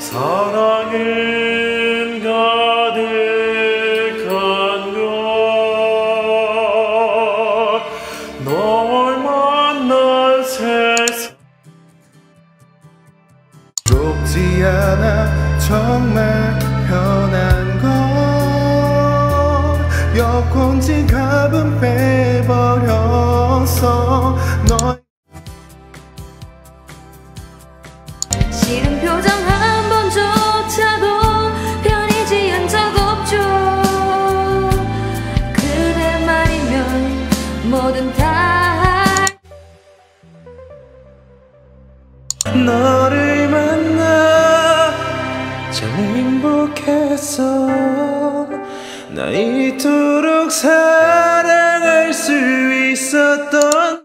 사랑은 가득한 것 널 만날 세상 높지 않아 정말 편한 것 여권 지갑은 빼버렸어 너 싫은 표정 한 번조차도 편히 지은 적 없죠. 그대 말이면 뭐든 다 너를 만나 참 행복했어. 나 이토록 사랑할 수 있었던